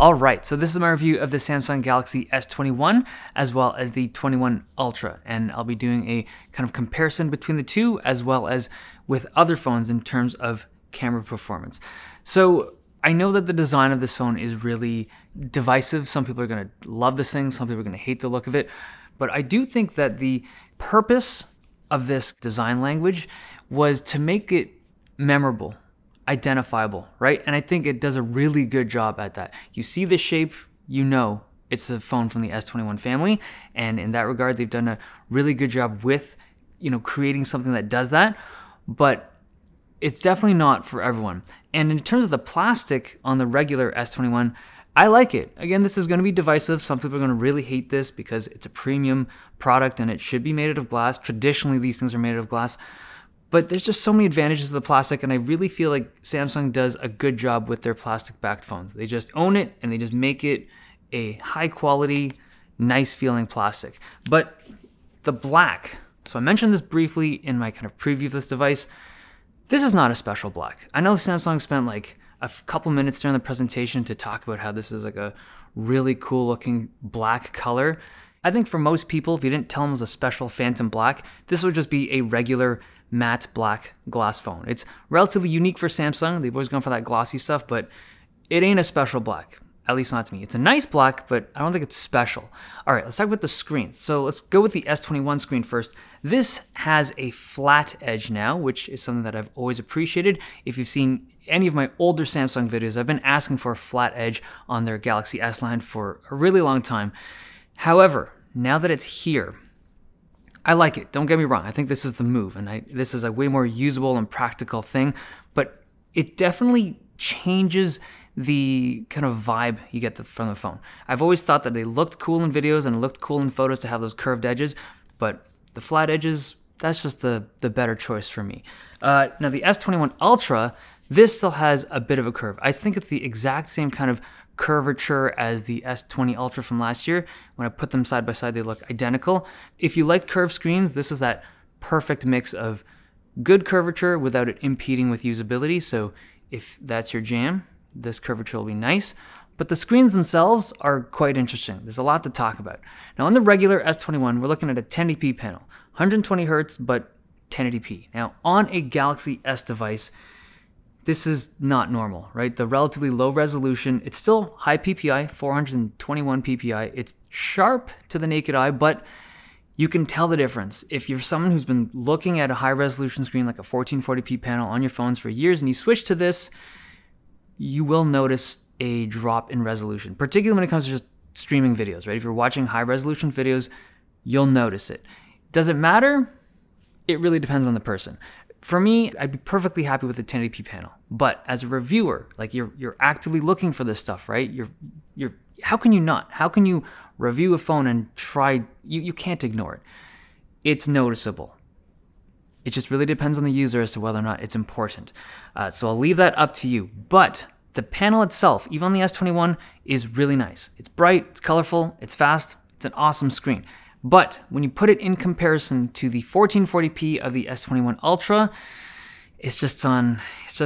All right, so this is my review of the Samsung Galaxy S21 as well as the 21 Ultra, and I'll be doing a kind of comparison between the two as well as with other phones in terms of camera performance. So I know that the design of this phone is really divisive. Some people are gonna love this thing, some people are gonna hate the look of it, but I do think that the purpose of this design language was to make it memorable, identifiable, right? And I think it does a really good job at that. You see the shape, you know it's a phone from the S21 family, and in that regard, they've done a really good job with, you know, creating something that does that, but it's definitely not for everyone. And in terms of the plastic on the regular S21, I like it. Again, this is going to be divisive. Some people are going to really hate this because it's a premium product and it should be made out of glass. Traditionally, these things are made out of glass. But there's just so many advantages to the plastic, and I really feel like Samsung does a good job with their plastic-backed phones. They just own it, and they just make it a high-quality, nice-feeling plastic. But the black, so I mentioned this briefly in my kind of preview of this device, this is not a special black. I know Samsung spent like a couple minutes during the presentation to talk about how this is like a really cool-looking black color. I think for most people, if you didn't tell them it was a special phantom black, this would just be a regular matte black glass phone. It's relatively unique for Samsung. They've always gone for that glossy stuff, but it ain't a special black, at least not to me. It's a nice black, but I don't think it's special. All right, let's talk about the screens. So let's go with the S21 screen first. This has a flat edge now, which is something that I've always appreciated. If you've seen any of my older Samsung videos, I've been asking for a flat edge on their Galaxy S line for a really long time. However, now that it's here, I like it, don't get me wrong. I think this is the move, and this is a way more usable and practical thing, but it definitely changes the kind of vibe you get from the phone. I've always thought that they looked cool in videos and looked cool in photos to have those curved edges, but the flat edges, that's just the better choice for me. Now the S21 Ultra, this still has a bit of a curve. I think it's the exact same kind of curvature as the S20 Ultra from last year. When I put them side by side, they look identical. If you like curved screens, this is that perfect mix of good curvature without it impeding with usability. So if that's your jam, this curvature will be nice. But the screens themselves are quite interesting. There's a lot to talk about. Now on the regular S21, we're looking at a 1080p panel, 120 hertz, but 1080p. Now on a Galaxy S device, this is not normal, right? The relatively low resolution, it's still high PPI, 421 PPI. It's sharp to the naked eye, but you can tell the difference. If you're someone who's been looking at a high resolution screen like a 1440p panel on your phones for years and you switch to this, you will notice a drop in resolution, particularly when it comes to just streaming videos, right? If you're watching high resolution videos, you'll notice it. Does it matter? It really depends on the person. For me, I'd be perfectly happy with a 1080p panel, but as a reviewer, like you're actively looking for this stuff, right? How can you not? How can you review a phone and try, you can't ignore it. It's noticeable. It just really depends on the user as to whether or not it's important. So I'll leave that up to you, but the panel itself, even on the S21, is really nice. It's bright, it's colorful, it's fast, it's an awesome screen. But when you put it in comparison to the 1440p of the S21 Ultra, it's just on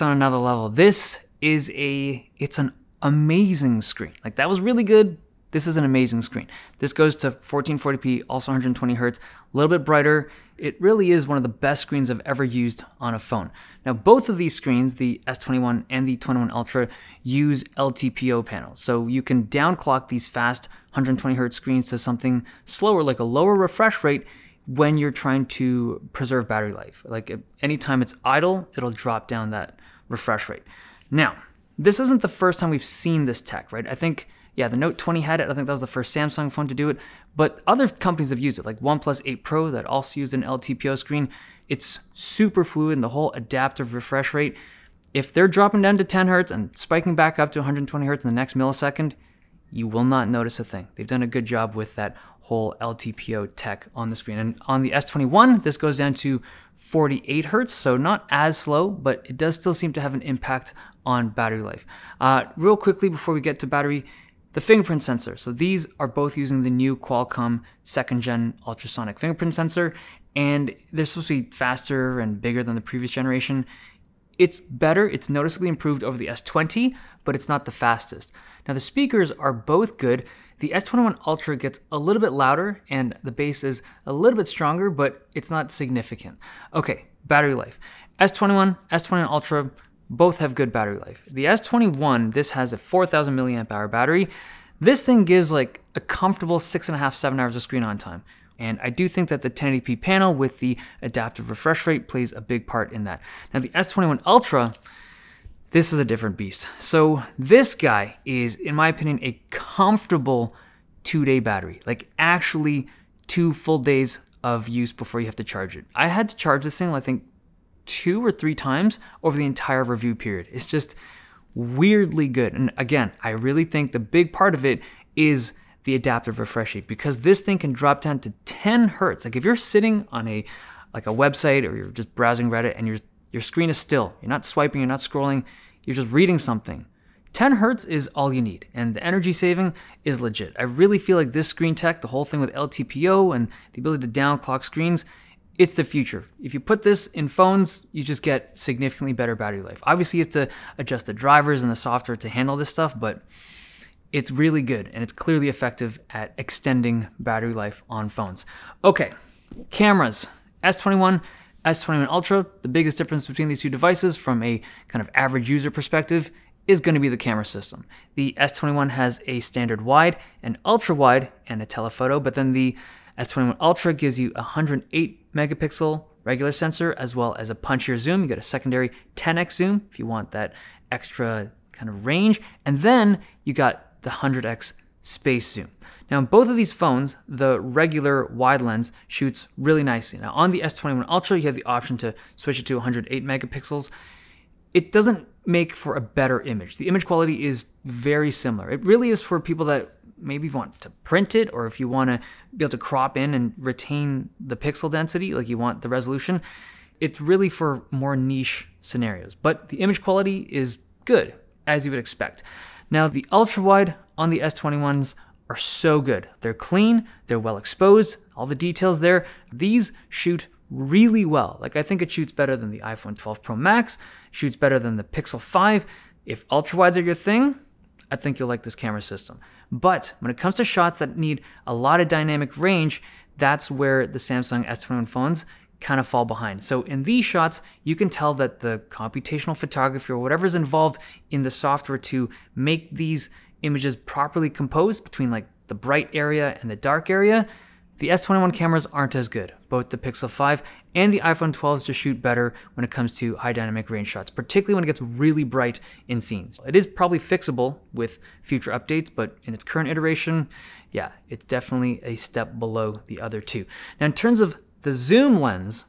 another level. This is it's an amazing screen. Like that was really good. This is an amazing screen. This goes to 1440p, also 120 hertz, a little bit brighter. It really is one of the best screens I've ever used on a phone. Now, both of these screens, the S21 and the 21 Ultra, use LTPO panels. So you can downclock these fast 120 hertz screens to something slower, like a lower refresh rate when you're trying to preserve battery life. Like anytime it's idle, it'll drop down that refresh rate. Now, this isn't the first time we've seen this tech, right? I think, yeah, the Note 20 had it. I think that was the first Samsung phone to do it, but other companies have used it, like OnePlus 8 Pro that also used an LTPO screen. It's super fluid and the whole adaptive refresh rate. If they're dropping down to 10 hertz and spiking back up to 120 hertz in the next millisecond, you will not notice a thing. They've done a good job with that whole LTPO tech on the screen. And on the S21, this goes down to 48 hertz, so not as slow, but it does still seem to have an impact on battery life. Real quickly before we get to battery, the fingerprint sensor. So these are both using the new Qualcomm 2nd-gen ultrasonic fingerprint sensor, and they're supposed to be faster and bigger than the previous generation. It's better, it's noticeably improved over the S20, but it's not the fastest. Now the speakers are both good. The S21 Ultra gets a little bit louder and the bass is a little bit stronger, but it's not significant. Okay, battery life. S21, S21 Ultra, both have good battery life. The S21, this has a 4,000 milliamp hour battery. This thing gives like a comfortable 6.5–7 hours of screen on time. And I do think that the 1080p panel with the adaptive refresh rate plays a big part in that. Now the S21 Ultra, this is a different beast. So this guy is, in my opinion, a comfortable 2-day battery, like actually 2 full days of use before you have to charge it. I had to charge this thing, I think 2 or 3 times over the entire review period. It's just weirdly good. And again, I really think the big part of it is the adaptive refresh rate, because this thing can drop down to 10 Hertz. Like if you're sitting on a website or you're just browsing Reddit and your screen is still, you're not swiping, you're not scrolling, you're just reading something. 10 Hertz is all you need. And the energy saving is legit. I really feel like this screen tech, the whole thing with LTPO and the ability to down clock screens, it's the future. If you put this in phones, you just get significantly better battery life. Obviously you have to adjust the drivers and the software to handle this stuff, but it's really good and it's clearly effective at extending battery life on phones. Okay, cameras, S21, S21 Ultra, the biggest difference between these two devices from a kind of average user perspective is going to be the camera system. The S21 has a standard wide, an ultra wide, and a telephoto, but then the S21 Ultra gives you a 108 megapixel regular sensor as well as a punchier zoom. You get a secondary 10x zoom if you want that extra kind of range. And then you got the 100x space zoom. Now, in both of these phones, the regular wide lens shoots really nicely. Now, on the S21 Ultra, you have the option to switch it to 108 megapixels. It doesn't make for a better image. The image quality is very similar. It really is for people that maybe want to print it, or if you want to be able to crop in and retain the pixel density, like you want the resolution. It's really for more niche scenarios, but the image quality is good, as you would expect. Now, the ultra wide on the S21s are so good. They're clean, they're well exposed, all the details there. These shoot really well. Like I think it shoots better than the iPhone 12 Pro Max, shoots better than the Pixel 5. If ultra wides are your thing, I think you'll like this camera system. But when it comes to shots that need a lot of dynamic range, that's where the Samsung S21 phones kind of fall behind. So in these shots, you can tell that the computational photography or whatever's involved in the software to make these images properly composed between like the bright area and the dark area, the S21 cameras aren't as good. Both the Pixel 5 and the iPhone 12s just shoot better when it comes to high dynamic range shots, particularly when it gets really bright in scenes. It is probably fixable with future updates, but in its current iteration, yeah, it's definitely a step below the other two. Now, in terms of the zoom lens,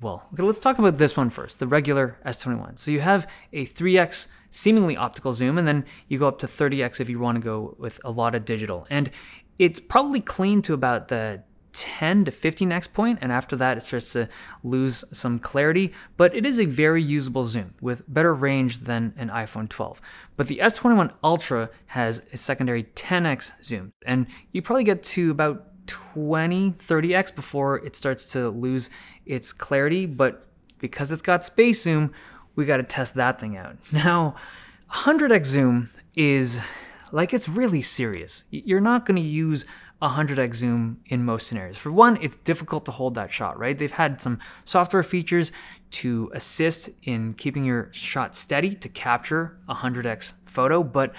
well, okay, let's talk about this one first, the regular S21. So you have a 3x seemingly optical zoom, and then you go up to 30x if you want to go with a lot of digital. And it's probably clean to about the 10 to 15x point, and after that it starts to lose some clarity, but it is a very usable zoom with better range than an iPhone 12. But the S21 Ultra has a secondary 10x zoom, and you probably get to about 20–30x before it starts to lose its clarity, but because it's got space zoom, we got to test that thing out. Now, 100x zoom is like, it's really serious. You're not going to use 100x zoom in most scenarios. For one, it's difficult to hold that shot, right? They've had some software features to assist in keeping your shot steady to capture 100x photo, but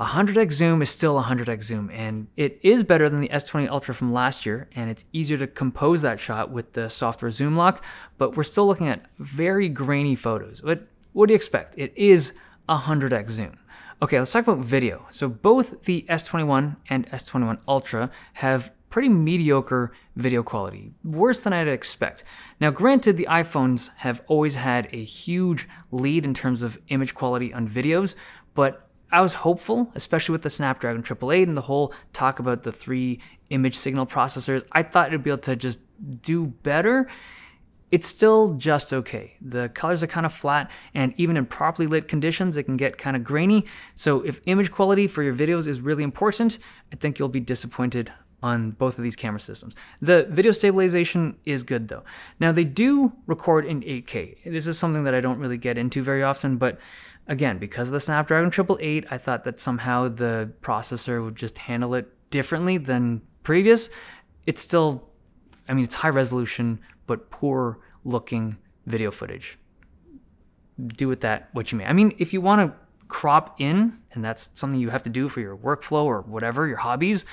100x zoom is still 100x zoom, and it is better than the S20 Ultra from last year, and it's easier to compose that shot with the software zoom lock, but we're still looking at very grainy photos. But what do you expect? It is 100x zoom. Okay, let's talk about video. So both the S21 and S21 Ultra have pretty mediocre video quality, worse than I'd expect. Now, granted, the iPhones have always had a huge lead in terms of image quality on videos, but I was hopeful, especially with the Snapdragon 888 and the whole talk about the 3 image signal processors, I thought it'd be able to just do better. It's still just okay. The colors are kind of flat, and even in properly lit conditions, it can get kind of grainy. So if image quality for your videos is really important, I think you'll be disappointed on both of these camera systems. The video stabilization is good though. Now they do record in 8K. This is something that I don't really get into very often, but again, because of the Snapdragon 888, I thought that somehow the processor would just handle it differently than previous. It's still, I mean, it's high resolution, but poor looking video footage. Do with that what you may. I mean, if you want to crop in, and that's something you have to do for your workflow or whatever, your hobbies,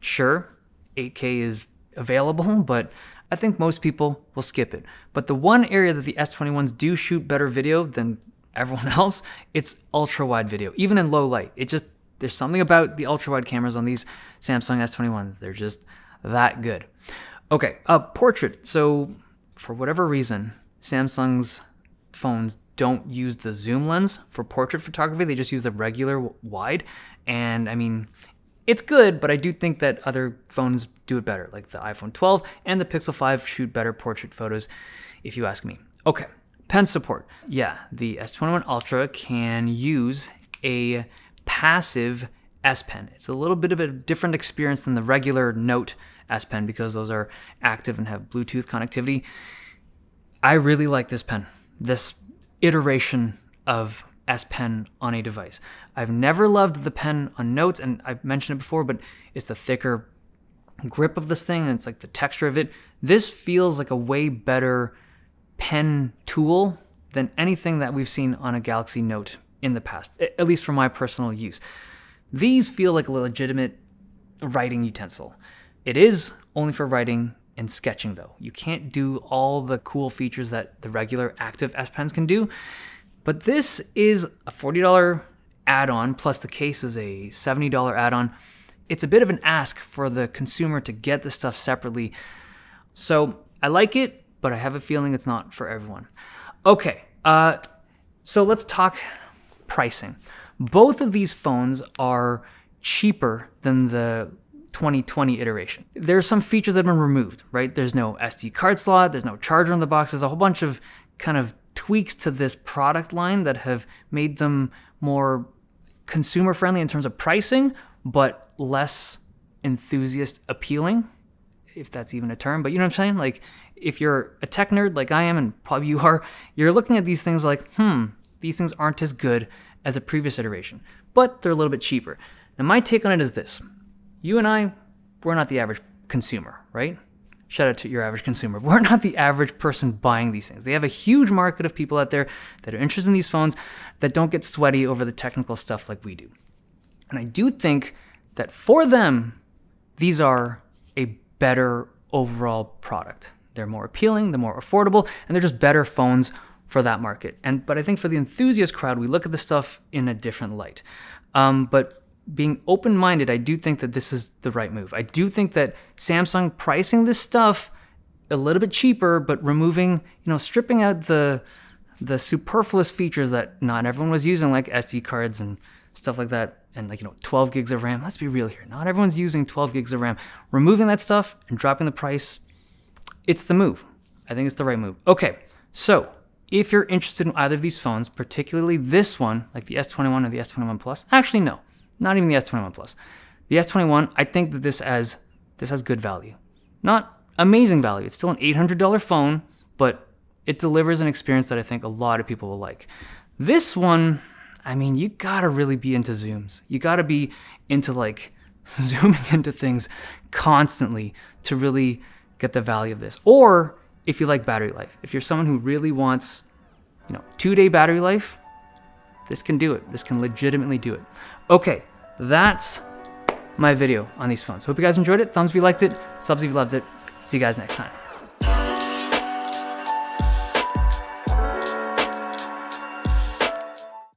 sure, 8K is available, but I think most people will skip it. But the one area that the S21s do shoot better video than everyone else, it's ultra wide video, even in low light. It just, there's something about the ultra wide cameras on these Samsung S21s. They're just that good. Okay, portrait. So for whatever reason, Samsung's phones don't use the zoom lens for portrait photography. They just use the regular wide. And I mean, it's good, but I do think that other phones do it better, like the iPhone 12 and the Pixel 5 shoot better portrait photos, if you ask me. Okay, pen support. Yeah, the S21 Ultra can use a passive S Pen. It's a little bit of a different experience than the regular Note S Pen because those are active and have Bluetooth connectivity. I really like this pen, this iteration of S Pen on a device. I've never loved the pen on Notes, and I've mentioned it before, but it's the thicker grip of this thing, and it's like the texture of it. This feels like a way better pen tool than anything that we've seen on a Galaxy Note in the past, at least for my personal use. These feel like a legitimate writing utensil. It is only for writing and sketching though. You can't do all the cool features that the regular active S Pens can do, but this is a $40 add-on, plus the case is a $70 add-on. It's a bit of an ask for the consumer to get this stuff separately. So I like it, but I have a feeling it's not for everyone. Okay, so let's talk pricing. Both of these phones are cheaper than the 2020 iteration. There are some features that have been removed, right? There's no SD card slot, there's no charger in the box, there's a whole bunch of kind of tweaks to this product line that have made them more consumer friendly in terms of pricing, but less enthusiast appealing, if that's even a term, but you know what I'm saying? Like, if you're a tech nerd like I am, and probably you are, you're looking at these things like, these things aren't as good as a previous iteration, but they're a little bit cheaper. Now my take on it is this. You and I, we're not the average consumer, right? Shout out to your average consumer. We're not the average person buying these things. They have a huge market of people out there that are interested in these phones that don't get sweaty over the technical stuff like we do. And I do think that for them, these are a better overall product. They're more appealing, they're more affordable, and they're just better phones for that market. But I think for the enthusiast crowd, we look at this stuff in a different light. But being open-minded, I do think that this is the right move. I do think that Samsung pricing this stuff a little bit cheaper, but removing, you know, stripping out the superfluous features that not everyone was using, like SD cards and stuff like that, and like, you know, 12 gigs of RAM. Let's be real here. Not everyone's using 12 gigs of RAM. Removing that stuff and dropping the price, it's the move. I think it's the right move. Okay, so if you're interested in either of these phones, particularly this one, like the S21 or the S21 Plus, actually no. Not even the S21 Plus. The S21, I think that this has good value. Not amazing value. It's still an $800 phone, but it delivers an experience that I think a lot of people will like. This one, I mean, you gotta really be into zooms. You gotta be into like zooming into things constantly to really get the value of this. Or if you like battery life, if you're someone who really wants, you know, 2-day battery life, this can do it. This can legitimately do it. Okay, that's my video on these phones. Hope you guys enjoyed it. Thumbs if you liked it, subs if you loved it. See you guys next time.